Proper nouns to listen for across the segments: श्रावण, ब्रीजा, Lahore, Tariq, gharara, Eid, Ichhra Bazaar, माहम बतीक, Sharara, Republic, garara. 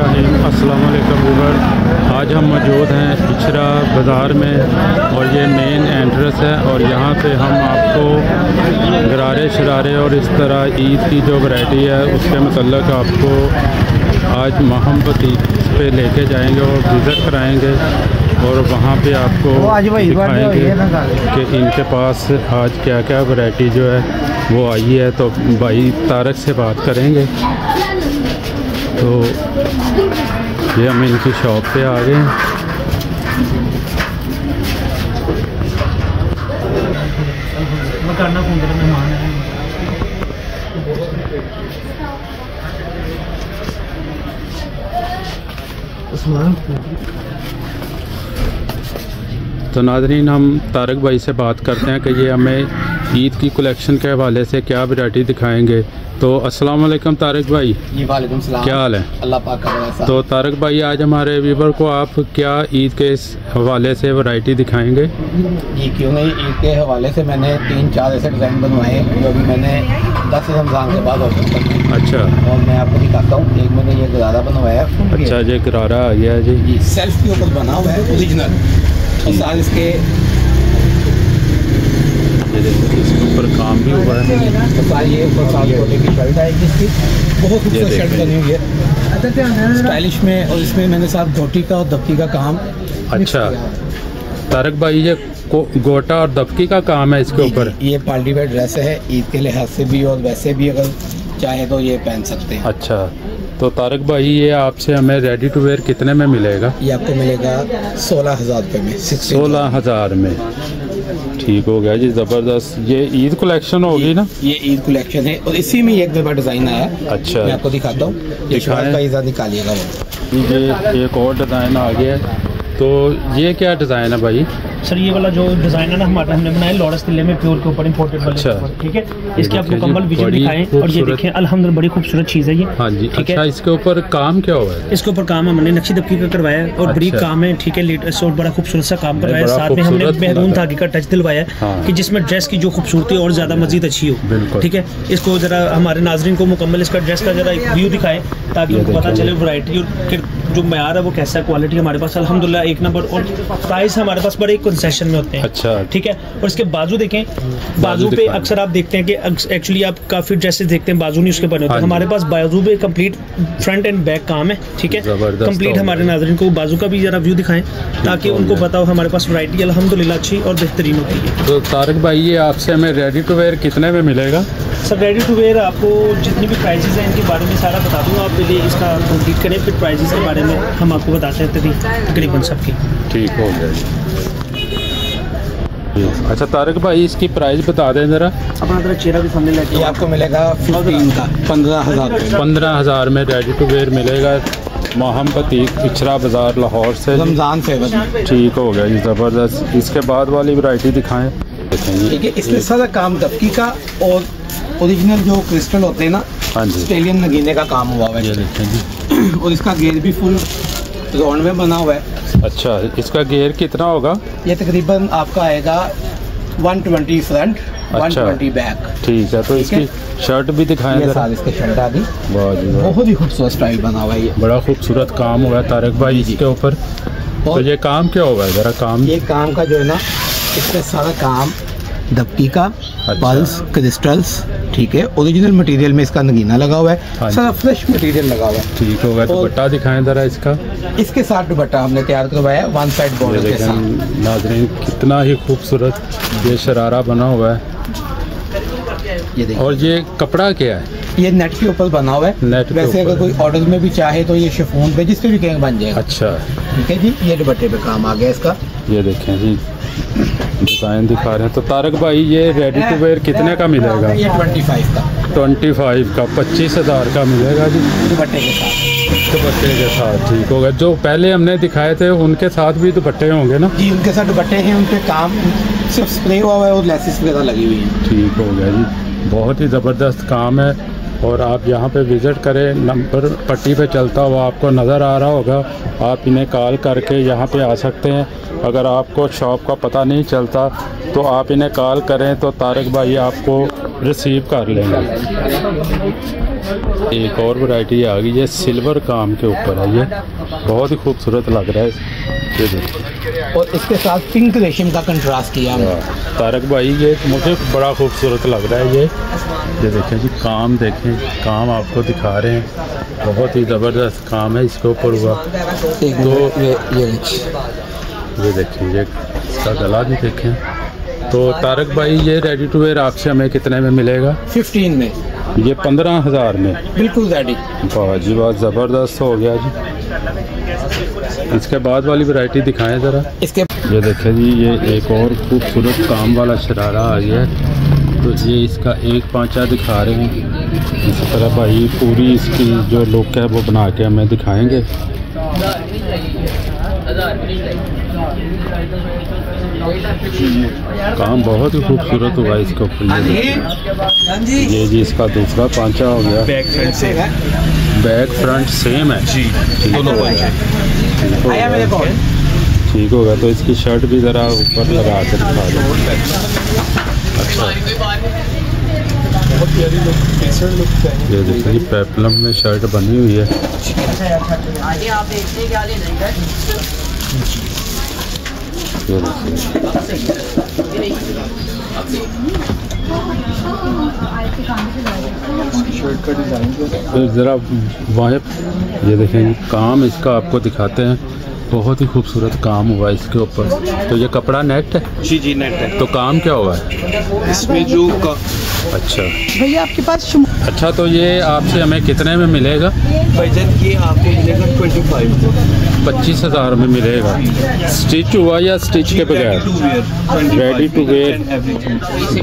बिस्मिल्लाहिर्रहमानिर्रहीम। अस्सलाम वालेकुम व्यूअर्स। आज हम मौजूद हैं इछरा बाज़ार में और ये मेन एंट्रेंस है और यहाँ पे हम आपको गरारे शरारे और इस तरह ईद की जो वैरायटी है उसके मतलब आपको आज माहम बतीक पे लेके जाएंगे और विज़िट कराएंगे और वहाँ पे आपको दिखाएंगे कि इनके पास आज क्या क्या वैरायटी जो है वो आई है। तो भाई तारिक से बात करेंगे। तो ये हम इनकी शॉप पे आ गए हैं। तो नाज़रीन हम तारिक भाई से बात करते हैं कि ये हमें ईद की कलेक्शन के हवाले से क्या वैरायटी दिखाएंगे। तो अस्सलाम वालेकुम तारिक भाई। वालेकुम सलाम, क्या हाल है? अल्लाह पाक का भला। तो तारिक भाई आज हमारे व्यूअर को आप क्या ईद के इस हवाले से वैरायटी दिखाएंगे? जी क्यों नहीं, ईद के हवाले से मैंने 3-4 ऐसे डिज़ाइन बनवाए जो भी मैंने 10 रमज़ान के बाद ऑर्डर किए। अच्छा, और मैं आपको दिखाता हूँ। एक मैंने ये गरारा बनवाया। अच्छा, ये गरारा आ गया जी, सेल्फ के ऊपर बना हुआ है ओरिजिनल। और साथ इसके इसके ऊपर काम भी हुआ है। ये ऊपर साल कोटे की शर्ट आएगी इसकी, बहुत खूबसूरत शर्ट बनी हुई है स्टाइलिश में, और इसमें मैंने साथ गोटी का और दबकी का काम। अच्छा तारिक भाई, ये गोटा और दबकी का काम है इसके ऊपर। ये पार्टी वेयर ड्रेस है, ईद के लिहाज से भी और वैसे भी अगर चाहे तो ये पहन सकते हैं। अच्छा, तो तारिक भाई ये आपसे हमें रेडी टू वेयर कितने में मिलेगा? ये आपको मिलेगा 16,000 रुपये में। 16,000 में, ठीक हो गया जी, ज़बरदस्त। ये ईद कलेक्शन होगी ना? ये ईद कलेक्शन है और इसी में एक बड़ा डिज़ाइन आया। अच्छा, मैं आपको दिखाता हूँ। ये शर्ट का हिस्सा निकालिएगा वो। ये एक और डिज़ाइन आ गया है। तो ये क्या डिज़ाइन है भाई? सर ये वाला जो डिज़ाइन है ना हमारा, हमने बनाया लॉरेंस किले में प्योर के ऊपर इंपोर्टेड वाले। अच्छा ठीक है, इसके आपको कम्बल विजन दिखाएं और ये देखें अल्हम्दुलिल्लाह बड़ी खूबसूरत चीज़ है ये। हाँ जी, ठीक है। अच्छा, इसके ऊपर काम क्या हुआ है? इसके ऊपर काम हमने नक्शी दबकी का करवाया है और बड़ी काम है, ठीक है, लेटेस्ट और बड़ा खूबसूरत सा काम करवाया। साथ में हमने महरून धागे का टच दिलवाया है कि जिसमें ड्रेस की जो खूबसूरती और ज़्यादा मजीद अच्छी हो। ठीक है, इसको ज़रा हमारे नाजरीन को मुकम्मल इसका ड्रेस का ज़रा व्यू दिखाएँ ताकि उनको पता चले वैरायटी और जो मैयार है वो कैसा है। क्वालिटी हमारे पास अल्हम्दुलिल्लाह एक नंबर और प्राइस हमारे पास बड़े कंसेशन में होते हैं। अच्छा ठीक है, और इसके बाजू देखें, बाजू पे अक्सर आप देखते हैं कि एक्चुअली आप काफ़ी ड्रेसेस देखते हैं बाजू नहीं उसके बने होते हैं। हमारे पास बाजू पे कंप्लीट फ्रंट एंड बैक काम है, ठीक है, कंप्लीट। हमारे नाजरीन को बाजू का भी जरा व्यू दिखाएं ताकि उनको बताओ हमारे पास वैरायटी अल्हम्दुलिल्लाह अच्छी और बेहतरीन होती है। तो तारिक भाई ये आपसे हमें रेडी टू वेयर कितने में मिलेगा? सर रेडी टू वेयर आपको जितनी भी प्राइजेज हैं इनके बारे में सारा बता दूँगा, आप पहले इसका कंप्लीट करें फिर प्राइजेज के बारे में हम आपको बताते हैं तकरीबन सबकी। ठीक हो गया। अच्छा तारिक भाई इसकी प्राइस बता दें ज़रा। अपना चेहरा भी सामने लेके। ये आपको मिलेगा 15,000 में रेडी टू वेयर मिलेगा माहम बतीक इछरा बाज़ार लाहौर से रमज़ान फेवर। ठीक हो गया जी, ज़बरदस्त। इसके बाद वाली वैरायटी दिखाएं। ठीक है, इसमें सारा काम दबकी का और ओरिजिनल जो क्रिस्टल होते हैं ना ऑस्ट्रेलियन नगीने का काम हुआ हुआ है और इसका गेयर भी फुल राउंड में बना हुआ है। अच्छा, इसका गेयर कितना होगा? ये तकरीबन आपका आएगा 120 फ्रंट। अच्छा, 120 बैक। ठीक है, तो इसकी शर्ट भी दिखाएं। ये साथ इसके शर्ट आ गई, बहुत ही खूबसूरत स्टाइल बना हुआ है ये, बड़ा खूबसूरत काम हुआ है तारिक भाई इसके ऊपर। तो ये काम क्या हुआ है ज़रा काम? ये काम का जो है ना इसका सारा काम दबकी का, पल्स, क्रिस्टल्स, ठीक है, ओरिजिनल मटेरियल में इसका नगीना लगा हुआ है, सारा फ्रेश मटेरियल लगा हुआ है। ठीक होगा, दुपट्टा दिखाएं ज़रा इसका। इसके साथ दुपट्टा हमने तैयार करवाया वन साइड बॉर्डर के साथ। नाजरीन कितना ही खूबसूरत ये शरारा बना हुआ है। ये और ये कपड़ा क्या है? ये नेट के ऊपर बना हुआ है। नेट वैसे अगर कोई ऑर्डर में भी चाहे तो ये शिफॉन पे जिस पे भी कहेंगे बन जाएगा। अच्छा ठीक है जी, ये दुपट्टे पे काम आ गया इसका। ये देखें जी, डिज़ाइन दिखा रहे हैं। तो तारिक भाई ये रेडी टू वेयर कितने का मिलेगा? ये 25 का। 25 का 25,000 का मिलेगा जी, दुपट्टे के साथ। दुपट्टे के साथ, ठीक होगा। जो पहले हमने दिखाए थे उनके साथ भी दुपट्टे होंगे ना? जी उनके साथ दुपट्टे हैं, उनके काम सिर्फ स्प्रे हुआ है और लेसिस वगैरह लगी हुई है। ठीक हो गया जी, बहुत ही ज़बरदस्त काम है और आप यहाँ पे विज़िट करें। नंबर पट्टी पे चलता हुआ आपको नज़र आ रहा होगा, आप इन्हें कॉल करके यहाँ पे आ सकते हैं। अगर आपको शॉप का पता नहीं चलता तो आप इन्हें कॉल करें तो तारिक भाई आपको रिसीव कर लेंगे। एक और वैरायटी आ गई है, सिल्वर काम के ऊपर है, ये बहुत ही खूबसूरत लग रहा है ये। और इसके साथ पिंक रेशम का कंट्रास्ट किया हमने। तारक भाई ये मुझे बड़ा खूबसूरत लग रहा है ये देखें जी, काम देखें, काम आपको दिखा रहे हैं, बहुत ही ज़बरदस्त काम है इसके ऊपर हुआ। ये देखें, ये इसका गला भी देखें। तो तारक भाई ये रेडी टू वेयर आपसे हमें कितने में मिलेगा? 15 में। ये 15,000 में बिल्कुल रेडी। वाह जी वाह, ज़बरदस्त हो गया जी। इसके बाद वाली वैरायटी दिखाएं ज़रा। इसके ये देखें जी, ये एक और खूबसूरत काम वाला शरारा आ गया है। तो ये इसका 1.5 दिखा रहे हैं। इस तरह भाई पूरी इसकी जो लुक है वो बना के हमें दिखाएँगे। काम बहुत ही खूबसूरत हुआ इसके ऊपर। ये जी इसका दूसरा पांचा हो गया। बैक फ्रंट सेम है जी, ठीक होगा। तो इसकी शर्ट भी ज़रा ऊपर लगा कर दिखा दो। अच्छा ये देखिए, पेप्लम में शर्ट बनी हुई है। ज़रा वाइप ये देखें, काम इसका आपको दिखाते हैं, बहुत ही खूबसूरत काम हुआ इसके ऊपर। तो ये कपड़ा नेट है? जी जी नेट है। तो काम क्या हुआ है इसमें जो का? अच्छा भैया आपके पास। अच्छा तो ये आपसे हमें कितने में मिलेगा? बजट ये आपको मिलेगा 25,000 में मिलेगा। स्टिच हुआ या स्टिच के बगैर? रेडी टू वेयर,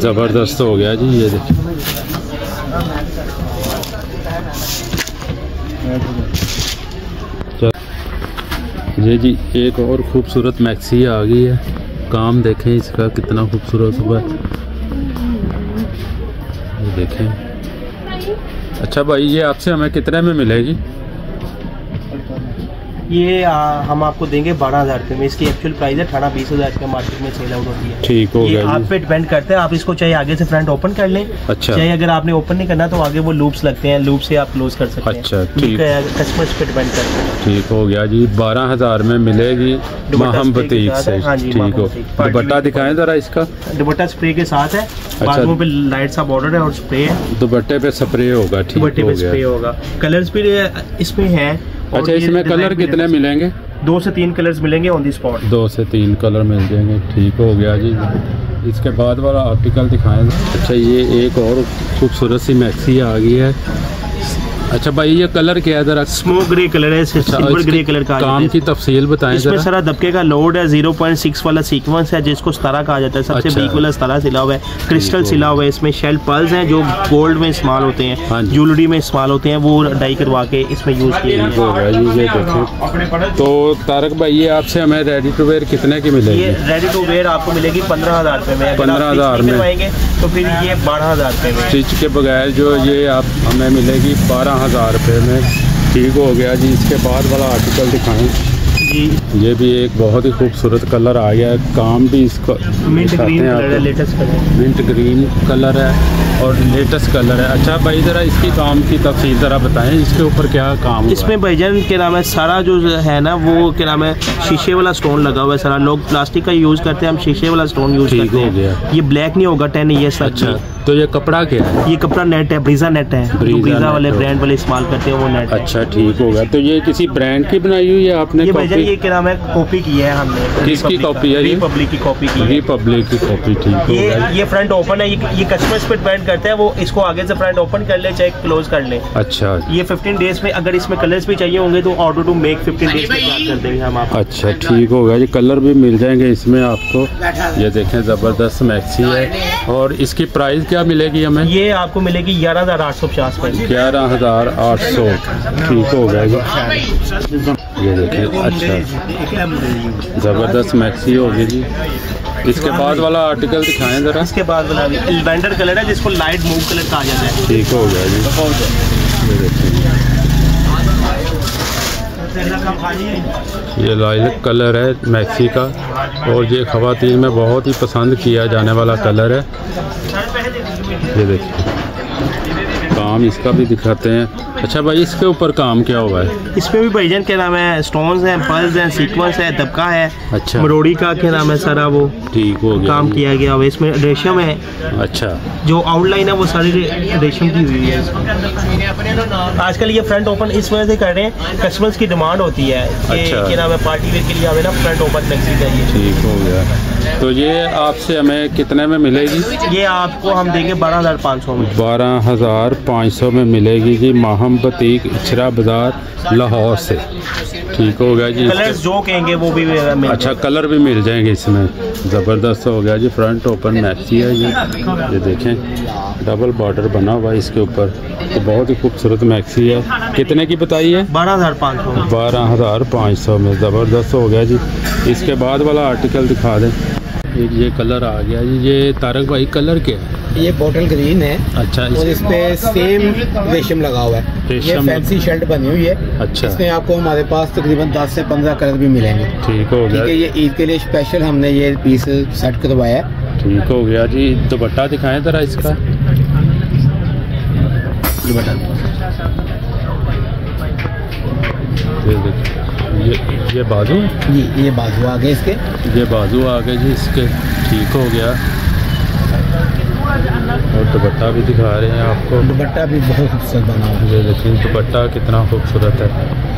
ज़बरदस्त हो गया जी। ये देखिए ये जी एक और खूबसूरत मैक्सी आ गई है। काम देखें इसका कितना खूबसूरत हुआ है, ये देखें। अच्छा भाई ये आपसे हमें कितने में मिलेगी? ये हम आपको देंगे 12,000 रुपये में। इसकी एक्चुअल प्राइस है 18-20,000 के मार्केट में सेल आउट होती है। ठीक हो गया। आप पे डिपेंड करते हैं, आप इसको चाहे आगे से फ्रंट ओपन कर लें। अच्छा। चाहे अगर आपने ओपन नहीं करना तो आगे वो लूप्स लगते हैं, लूप से आप क्लोज कर सकते हैं। अच्छा ठीक है, कस्टमर्स पे डिपेंड करते हैं। ठीक हो गया जी। 12,000 में मिलेगी माहम बतीक से। ठीक हो। दुपट्टा दिखाएं जरा इसका। दुपट्टा स्प्रे के साथ है, बाजू पे लाइट सा बॉर्डर है और स्प्रे है। दुपट्टे पे स्प्रे होगा। ठीक हो गया। दुपट्टे पे स्प्रे होगा। कलर्स भी इसमें है। अच्छा इसमें कलर कितने मिलेंगे? 2 से 3 कलर्स मिलेंगे ऑन द स्पॉट। 2 से 3 कलर मिल जाएंगे। ठीक हो गया जी। इसके बाद वाला आर्टिकल दिखाएं। अच्छा ये एक और खूबसूरत सी मैक्सी आ गई है। अच्छा भाई ये कलर क्या है जरा? स्मोक ग्रे कलर है, सिल्वर ग्रे कलर का। काम की तफसील बताएं जरा। इसमें सारा दबके का लोड है, 0.6 वाला सीक्वेंस है जिसको सतारा कहा जाता है। सबसे बीक वाला सतारा सिला हुआ है, क्रिस्टल सिला हुआ है। इसमें शेल पर्ल्स हैं जो गोल्ड में इस्तेमाल होते हैं, ज्वेलरी में इस्तेमाल होते हैं, वो डाई करवा के इसमें यूज किए। तो तारक भाई ये आपसे हमें रेडी टू वेयर कितने की मिलेगी? ये रेडी टू वेयर आपको मिलेगी 15,000 रुपये में। 15,000 में तो फिर ये 12,000 रुपये में। स्टिच के बगैर जो ये आप हमें मिलेगी 12,000 रुपये में। ठीक हो गया जी। इसके बाद वाला आर्टिकल दिखाएं जी। ये भी एक बहुत ही खूबसूरत कलर आ गया है। काम भी इसका मिंट ग्रीन कलर है, latest colour. Mint green colour है और लेटेस्ट कलर है। अच्छा भाई ज़रा इसकी काम की तफसील ज़रा बताएं, इसके ऊपर क्या काम? इसमें भाईजान के नाम है सारा जो है ना वो के नाम है शीशे वाला स्टोन लगा हुआ है। सारा लोग प्लास्टिक का यूज़ करते हैं, हम शीशे वाला स्टोन यूज़ करते हैं। ये ब्लैक नहीं होगा, 10 ईयर्स। अच्छा तो ये कपड़ा क्या है? ये कपड़ा नेट है, ब्रीजा नेट है। ब्रीजा वाले ब्रांड वाले इस्तेमाल करते हैं वो नेट। अच्छा ठीक होगा। तो ये किसी ब्रांड की बनाई हुई है आपने? ये भाईजान ये क्या नाम है कॉपी की है हमने। किसकी कॉपी है? रिपब्लिक की कॉपी की। रिपब्लिक की कॉपी। ठीक है। ये फ्रंट ओपन है, ये कस्टमर्स पे डिपेंड करता है, वो इसको आगे से फ्रंट ओपन कर ले चाहे क्लोज कर ले। अच्छा ये 15 डेज में अगर इसमें कलर्स भी चाहिए होंगे तो ऑर्डर टू मेक 15 डेज में बात कर देंगे हम आपको। अच्छा ठीक होगा। ये कलर भी मिल जाएंगे इसमें आपको। ये देखें ज़बरदस्त मैक्सी है। और इसकी प्राइस क्या मिलेगी हमें? ये आपको मिलेगी 11,850 रुपये। 11,800। ठीक हो गया ये देखिए। अच्छा ज़बरदस्त मैक्सी होगी जी। इसके बाद वाला आर्टिकल दिखाएं ज़रा। इसके बाद वाला लैवेंडर कलर है जिसको लाइट मूव कलर कहा जाता है। ठीक हो गया जी। ये लाइलक कलर है मैक्सी का और ये ख़वातीन में बहुत ही पसंद किया जाने वाला कलर है। ये देखिए काम इसका भी दिखाते हैं। अच्छा भाई इसके ऊपर काम क्या हुआ है? इसमें भी भाईजान क्या नाम है, स्टोन्स हैं, पर्ल्स हैं, सीक्वेंस है, तबका है। अच्छा मरोड़ी का क्या नाम है सारा वो ठीक हो गया, काम किया गया। इसमें रेशम है। अच्छा जो आउटलाइन है वो सारी रेशम की हुई है। आजकल ये फ्रंट ओपन इस वजह से कर रहे हैं, कस्टमर्स की डिमांड होती है कि नाम है पार्टी वेयर के लिए हमें ना फ्रंट ओपन टैक्सी चाहिए। ठीक हो गया। तो ये आपसे हमें कितने में मिलेगी? ये आपको हम देंगे 12,500 में। 12,500 में मिलेगी जी, माहम बतीक इछरा बाज़ार लाहौर से। ठीक हो गया जी। कलर्स जो कहेंगे वो भी मिल। अच्छा कलर भी मिल जाएंगे इसमें, ज़बरदस्त हो गया जी। फ्रंट ओपन मैक्सी है ये देखें, डबल बॉर्डर बना हुआ है इसके ऊपर, तो बहुत ही खूबसूरत मैक्सी है। कितने की बताई है? 12,500। 12,500 में, ज़बरदस्त हो गया जी। इसके बाद वाला आर्टिकल दिखा दें। ये कलर आ गया जी, ये तारक भाई कलर क्या है? ये बॉटल ग्रीन है। अच्छा और इस पे सेम रेशम लगा हुआ है, ये फैंसी शर्ट बनी हुई है। अच्छा इसमें आपको हमारे पास तकरीबन 10 से 15 कलर भी मिलेंगे। ठीक हो गया। ये ईद के लिए स्पेशल हमने ये पीस सेट करवाया है। ठीक हो गया जी। दुपट्टा दिखाएं जरा इसका। ये बाजू, ये बाजू आ गए इसके, ये बाजू आ गए जी इसके। ठीक हो गया। और दुपट्टा भी दिखा रहे हैं आपको, दुपट्टा भी बहुत खूबसूरत बना हुआ है। ये देखिए दुपट्टा कितना खूबसूरत है,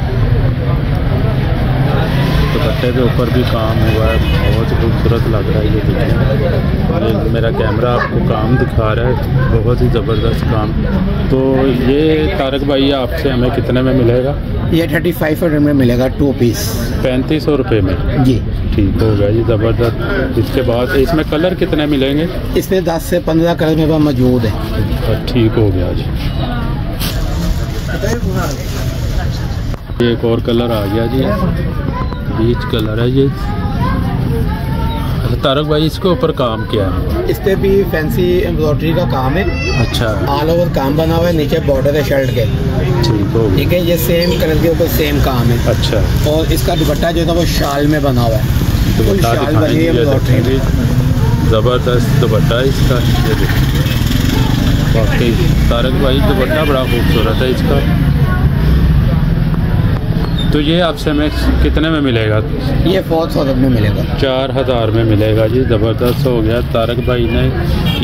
दुपट्टे के ऊपर भी काम हुआ है, बहुत खूबसूरत लग रहा है। ये देखिए मेरा कैमरा आपको काम दिखा रहा है, बहुत ही ज़बरदस्त काम। तो ये तारक भाई आपसे हमें कितने में मिलेगा? ये 3500 में मिलेगा, 2 पीस 3500 रुपये में जी। ठीक हो गया जी, ज़बरदस्त। इसके बाद इसमें कलर कितने मिलेंगे? इसमें 10 से 15 कलर मेरे पास मौजूद है। ठीक हो गया जी। एक और कलर आ गया जी, बीच कलर है ये। तारक भाई इसके ऊपर काम क्या है? इस पे भी फैंसी एम्ब्रॉयडरी का काम है। अच्छा ऑल ओवर काम बना हुआ है, नीचे बॉर्डर है शर्ट के। ठीक है, ये सेम कलर के ऊपर सेम काम है। अच्छा और इसका दुपट्टा जो था वो शाल में बना हुआ है, तो शाल बनी है एम्ब्रॉयडरी, ज़बरदस्त दुपट्टा है इसका। वाकई तारक भाई दुपट्टा बड़ा खूबसूरत है इसका। तो ये आपसे हमें कितने में मिलेगा? ये 4,000 में मिलेगा, 4,000 में मिलेगा जी। ज़बरदस्त हो गया। तारक भाई ने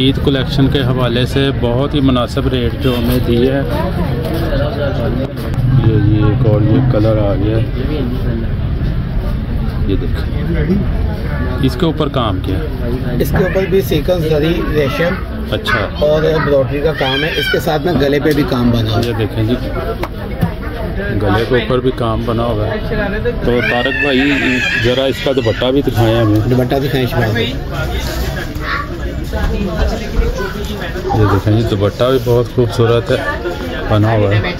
ईद कलेक्शन के हवाले से बहुत ही मुनासिब रेट जो हमें दी है। ये एक और ये कलर आ गया, ये देखिए। इसके ऊपर काम क्या है? इसके ऊपर भी सीक्वेंस जरी रेशम। अच्छा और एम्ब्रॉयडरी का काम है, इसके साथ में गले पे भी काम बना। ये देखें जी, गले के ऊपर भी काम बना हुआ है। तो तारक भाई ज़रा इसका दुपट्टा भी दिखाएं हमें। दुपट्टा दिखाएं भाई। ये देखें जी, दुपट्टा भी बहुत खूबसूरत है बना हुआ है।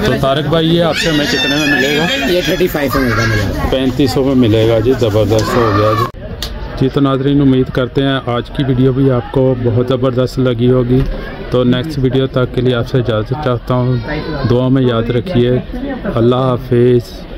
तो तारक भाई ये आपसे हमें कितने में मिलेगा? ये 3500 में मिलेगा जी। ज़बरदस्त हो गया जी। जी तो नाज़रीन उम्मीद करते हैं आज की वीडियो भी आपको बहुत ज़बरदस्त लगी होगी। तो नेक्स्ट वीडियो तक के लिए आपसे इजाज़त चाहता हूँ, दुआ में याद रखिए। अल्लाह हाफिज़।